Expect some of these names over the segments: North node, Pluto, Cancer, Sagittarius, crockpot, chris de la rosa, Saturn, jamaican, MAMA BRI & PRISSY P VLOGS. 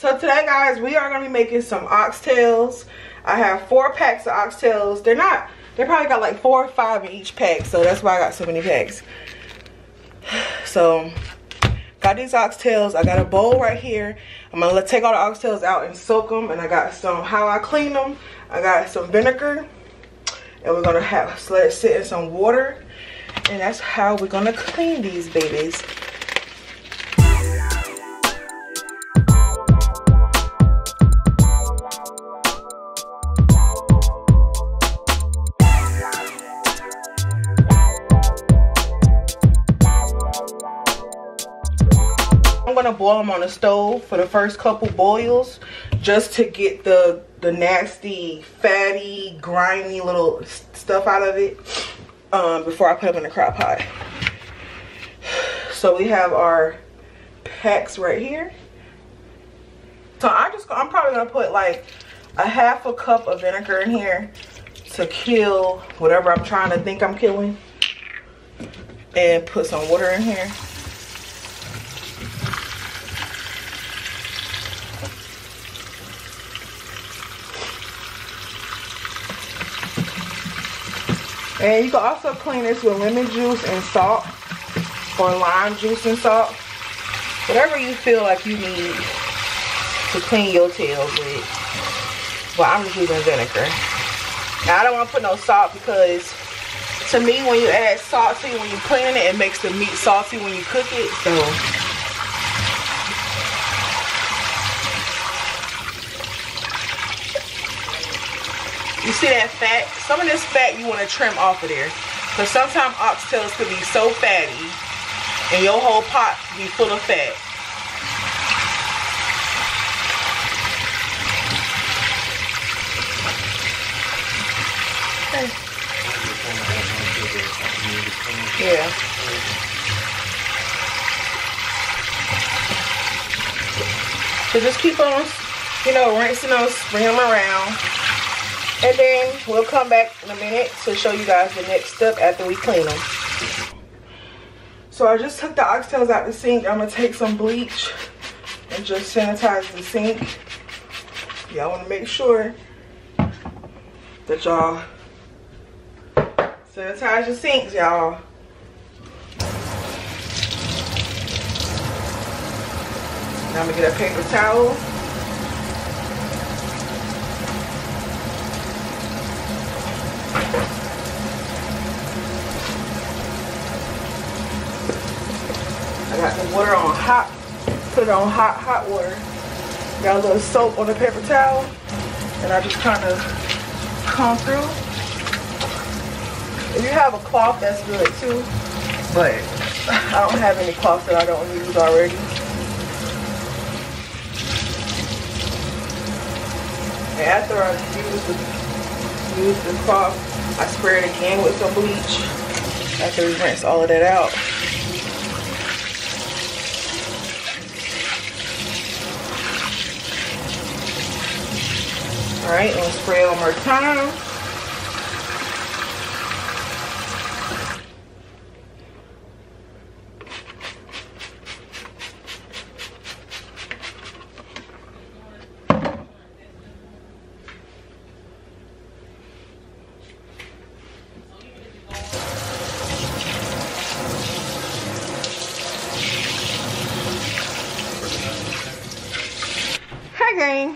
So today, guys, we are going to be making some oxtails. I have 4 packs of oxtails. They probably got like 4 or 5 in each pack, so that's why I got so many packs. So, got these oxtails. I got a bowl right here. I'm going to take all the oxtails out and soak them. And I got some, how I clean them. I got some vinegar. And we're going to have, let it sit in some water. And that's how we're going to clean these babies. Gonna boil them on the stove for the first couple boils just to get the nasty fatty grimy little stuff out of it before I put them in the crock pot. So we have our packs right here. So I'm probably gonna put like a half a cup of vinegar in here to kill whatever I'm trying to think I'm killing, and put some water in here. And you can also clean this with lemon juice and salt, or lime juice and salt. Whatever you feel like you need to clean your tails with. Well, I'm just using vinegar. Now, I don't want to put no salt because, to me, when you add salt to it, when you're cleaning it, it makes the meat salty when you cook it. So, you see that fat? Some of this fat you want to trim off of there. Because sometimes oxtails could be so fatty and your whole pot be full of fat. Okay. Yeah. So just keep on, you know, rinsing them, bring them around. And then we'll come back in a minute to show you guys the next step after we clean them. So I just took the oxtails out the sink. I'm going to take some bleach and just sanitize the sink. Y'all want to make sure that y'all sanitize your sinks, y'all. Now I'm going to get a paper towel. Got the water on hot, put it on hot water. Got a little soap on the paper towel, and I just kind of comb through. If you have a cloth, that's good too, but I don't have any cloth that I don't use already. And after I use the cloth, I spray it again with some bleach after we rinse all of that out. All right, and spray it one more time.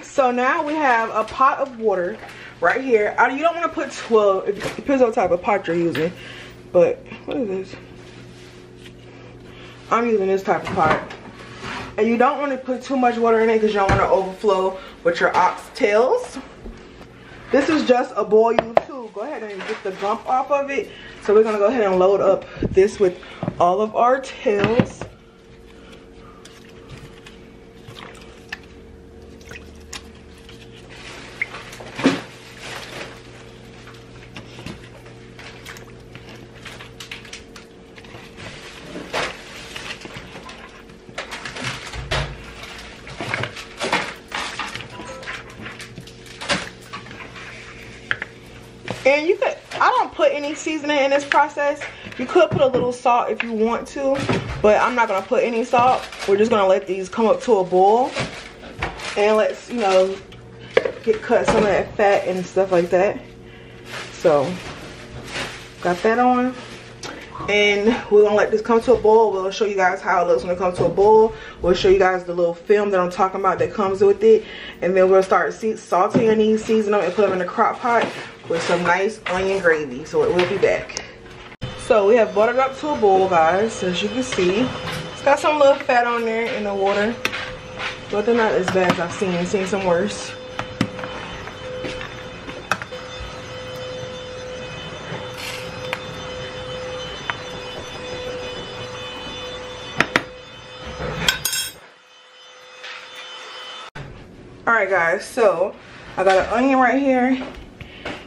So now we have a pot of water right here. You don't want to put, well, it depends on what type of pot you're using, but what is this? I'm using this type of pot. And you don't want to put too much water in it because you don't want to overflow with your oxtails. This is just a boil too. Go ahead and get the gump off of it. So we're going to go ahead and load up this with all of our tails. And you could, I don't put any seasoning in this process. You could put a little salt if you want to, but I'm not going to put any salt. We're just going to let these come up to a boil. and let's, you know, get cut some of that fat and stuff like that. So got that on, and we're gonna let this come to a boil. We'll show you guys how it looks when it comes to a boil. We'll show you guys the little film that I'm talking about that comes with it, and then we'll start sauteing these, season them, and put them in the crock pot with some nice onion gravy. So it will be back. So we have brought it up to a boil, guys. As you can see, it's got some little fat on there in the water, but they're not as bad as I've seen. I've seen some worse. Alright guys, so I got an onion right here.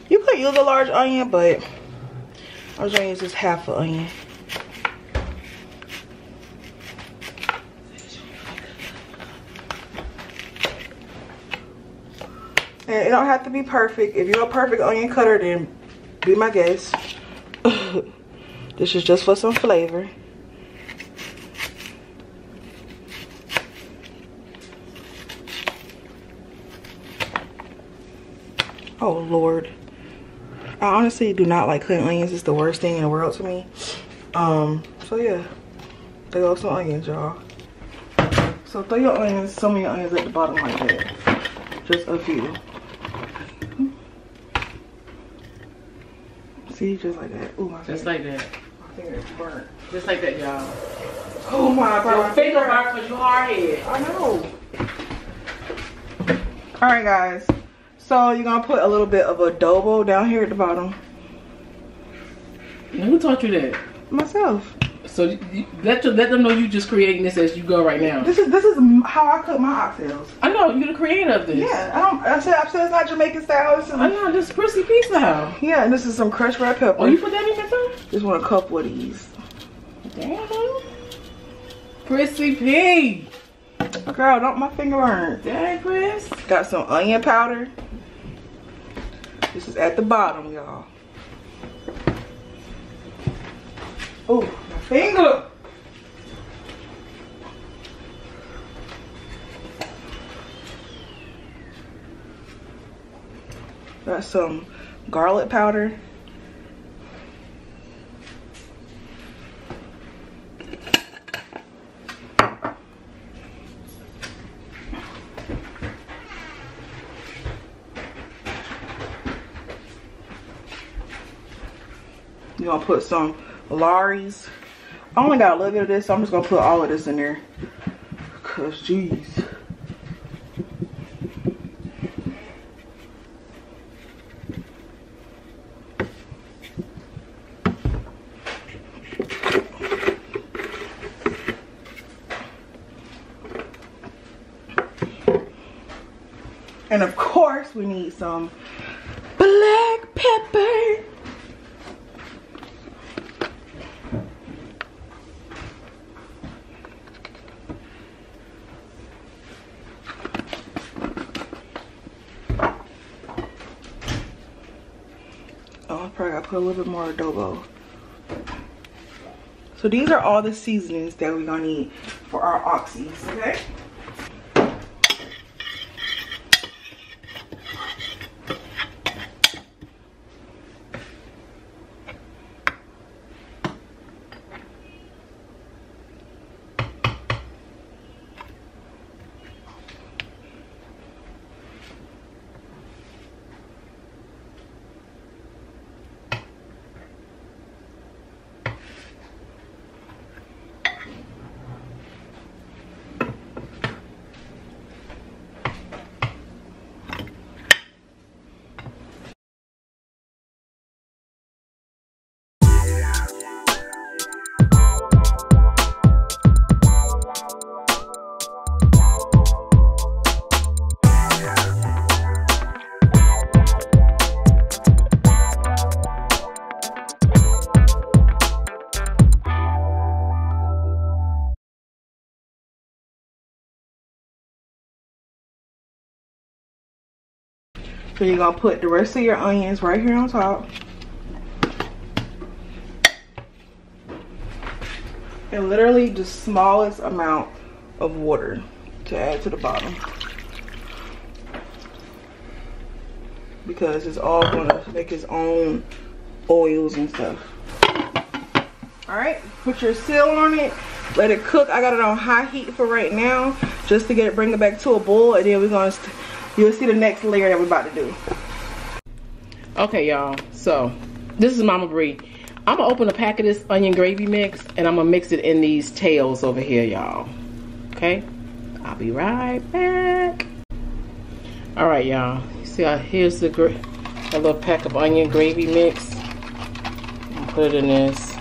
You could use a large onion, but I was going to use just half an onion. And it don't have to be perfect. If you're a perfect onion cutter, then be my guest. This is just for some flavor. Oh Lord, I honestly do not like cutting onions. It's the worst thing in the world to me. So yeah, there goes some onions, y'all. So throw your onions, so many onions at the bottom like that. Just a few. See, just like that. Ooh, my finger. Just like that. My finger is burnt. Just like that, y'all. Oh my God. Your finger burnt because you hard head. I know. All right, guys. So you're gonna put a little bit of adobo down here at the bottom. And who taught you that? Myself. So let them know you just creating this as you go right now. This is how I cook my oxtails. I know, you're the creator of this. Yeah, I said it's not Jamaican style. This is, I know, this is Prissy P style. Yeah, and this is some crushed red pepper. Oh, you put that in your time? Just want a couple of these. Damn, Prissy P. Girl, don't my finger burn. Dang, Chris. Got some onion powder. This is at the bottom, y'all. Oh, my finger. Got some garlic powder. You're gonna put some Lari's. I only got a little bit of this, so I'm just gonna put all of this in there. Cause jeez. And of course we need some black pepper. A little bit more adobo. So these are all the seasonings that we're gonna need for our oxies, okay? So you're gonna put the rest of your onions right here on top. And literally the smallest amount of water to add to the bottom. because it's all gonna make its own oils and stuff. All right, put your seal on it, let it cook. I got it on high heat for right now just to get it, bring it back to a boil, and then we're gonna, you'll see the next layer that we're about to do. Okay, y'all, so this is Mama Bri. I'm gonna open a pack of this onion gravy mix and I'm gonna mix it in these tails over here, y'all. Okay, I'll be right back. All right, y'all, see how here's the a little pack of onion gravy mix. I'm put it in this.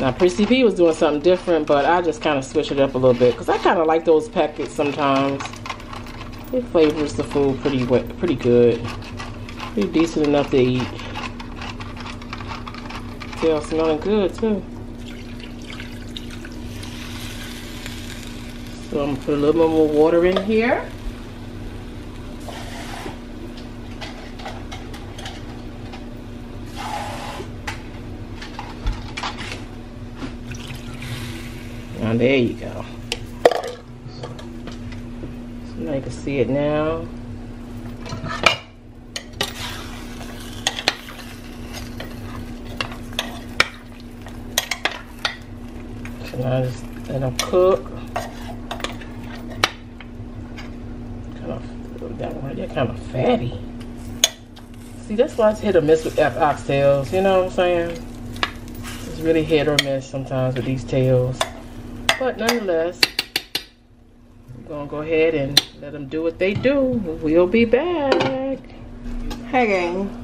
Now Prissy P was doing something different, but I just kind of switched it up a little bit because I kind of like those packets sometimes. It flavors the food pretty good, pretty decent enough to eat. Still smelling good too. So I'm gonna put a little bit more water in here. And there you go. So now you can see it now. So now I just let them cook. That kind of fatty. See, that's why it's hit or miss with oxtails. You know what I'm saying? It's really hit or miss sometimes with these tails. But nonetheless, we're gonna go ahead and let them do what they do. We'll be back. Hey gang.